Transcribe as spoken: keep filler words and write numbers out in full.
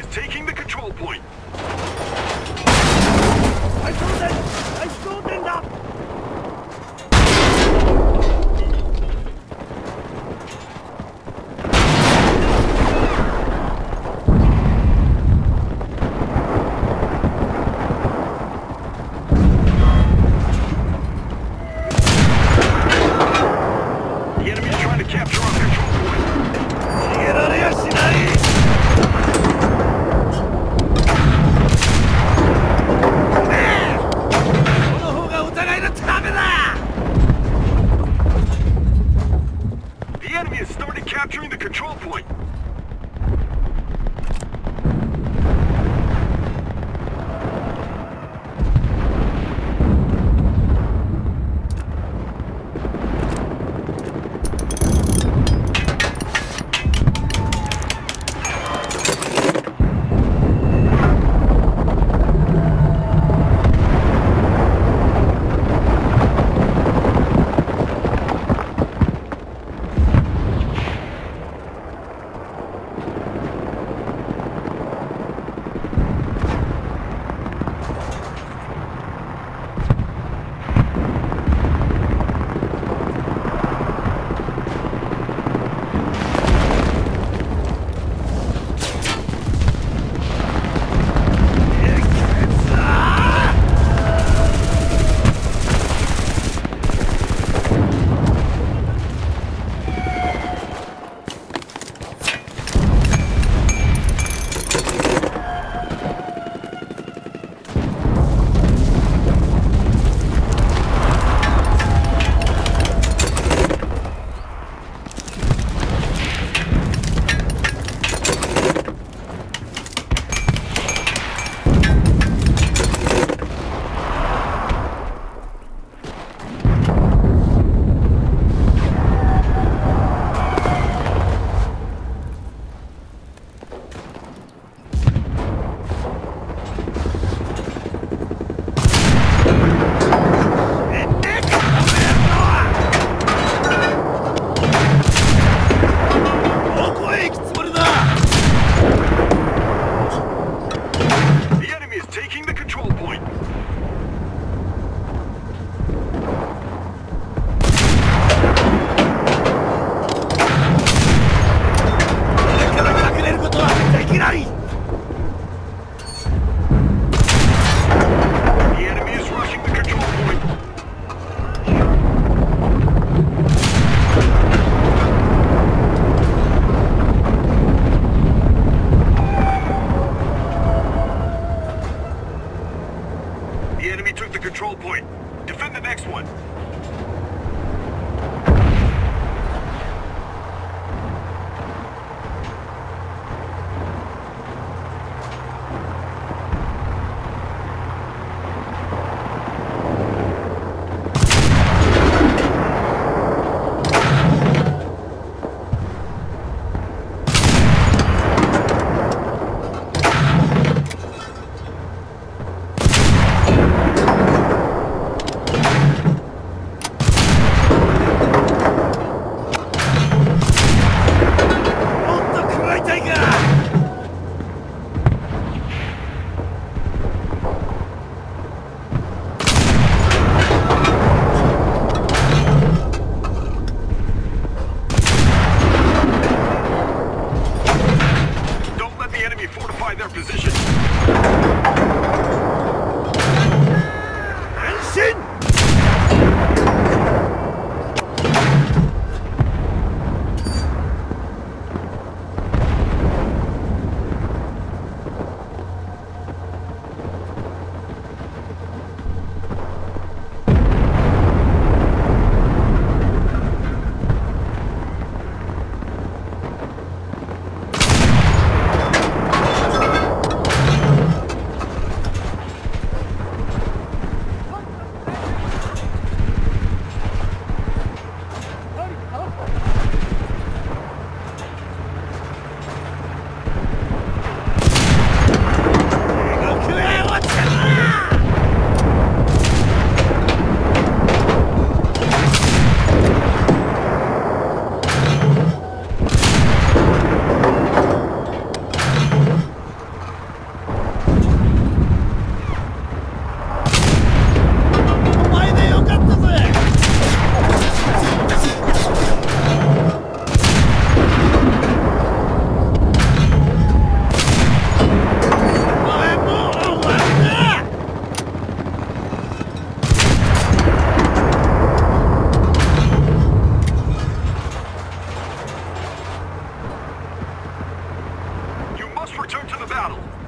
is taking the control point. I shoot them! I shoot them up! throttle.